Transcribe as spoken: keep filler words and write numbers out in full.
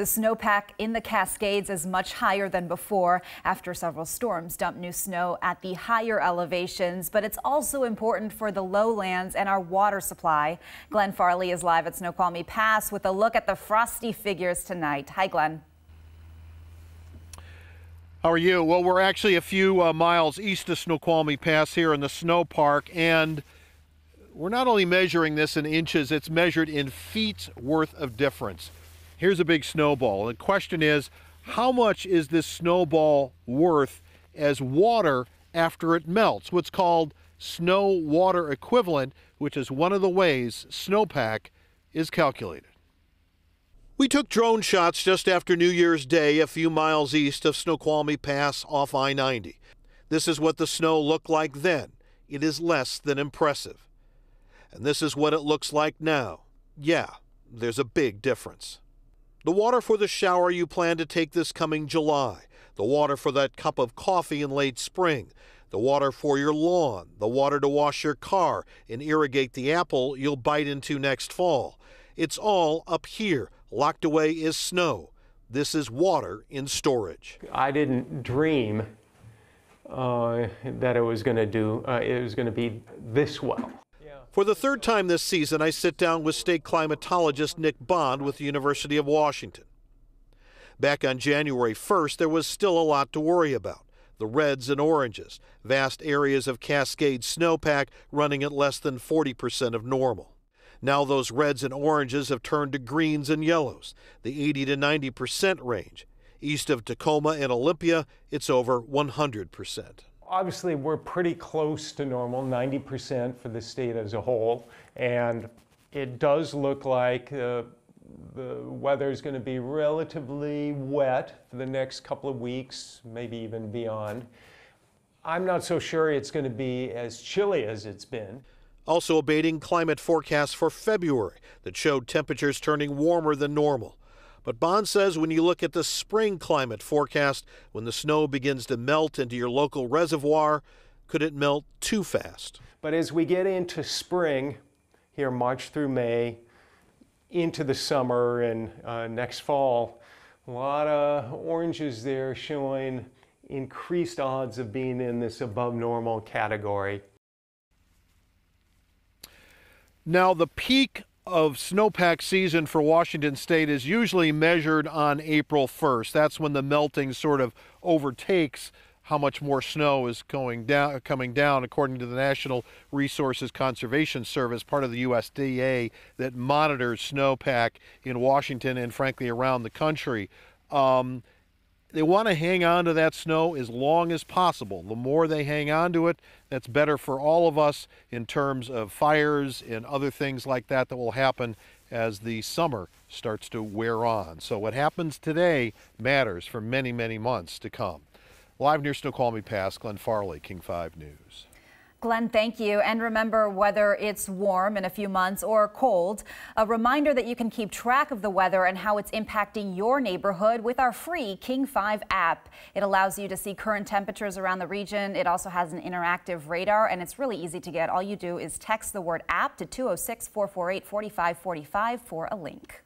The snowpack in the Cascades is much higher than before after several storms dumped new snow at the higher elevations, but it's also important for the lowlands and our water supply. Glenn Farley is live at Snoqualmie Pass with a look at the frosty figures tonight. Hi, Glenn. How are you? Well, we're actually a few uh, miles east of Snoqualmie Pass here in the snow park, and we're not only measuring this in inches, it's measured in feet's worth of difference. Here's a big snowball. The question is, how much is this snowball worth as water after it melts? What's called snow water equivalent, which is one of the ways snowpack is calculated. We took drone shots just after New Year's Day a few miles east of Snoqualmie Pass off I ninety. This is what the snow looked like then. It is less than impressive. And this is what it looks like now. Yeah, there's a big difference. The water for the shower you plan to take this coming July, the water for that cup of coffee in late spring, the water for your lawn, the water to wash your car and irrigate the apple you'll bite into next fall. It's all up here. Locked away is snow. This is water in storage. I didn't dream uh, that it was going to do, uh, it was going to be this well. For the third time this season, I sit down with state climatologist Nick Bond with the University of Washington. Back on January first, there was still a lot to worry about. The reds and oranges, vast areas of Cascade snowpack running at less than forty percent of normal. Now those reds and oranges have turned to greens and yellows, the eighty to ninety percent range. East of Tacoma and Olympia, it's over one hundred percent. Obviously, we're pretty close to normal, ninety percent for the state as a whole, and it does look like uh, the weather is going to be relatively wet for the next couple of weeks, maybe even beyond. I'm not so sure it's going to be as chilly as it's been. Also abating climate forecasts for February that showed temperatures turning warmer than normal. But Bond says when you look at the spring climate forecast, when the snow begins to melt into your local reservoir, could it melt too fast? But as we get into spring, here March through May, into the summer and uh, next fall, a lot of oranges there showing increased odds of being in this above normal category. Now, the peak of snowpack season for Washington State is usually measured on April first. That's when the melting sort of overtakes how much more snow is going down, coming down, according to the National Resources Conservation Service, part of the U S D A that monitors snowpack in Washington and, frankly, around the country. Um, they want to hang on to that snow as long as possible. The more they hang on to it, that's better for all of us in terms of fires and other things like that that will happen as the summer starts to wear on. So what happens today matters for many, many months to come. Live near Snoqualmie Pass, Glenn Farley, King five News. Glenn, thank you. And remember, whether it's warm in a few months or cold, a reminder that you can keep track of the weather and how it's impacting your neighborhood with our free King five app. It allows you to see current temperatures around the region. It also has an interactive radar, and it's really easy to get. All you do is text the word app to two oh six, four four eight, four five four five for a link.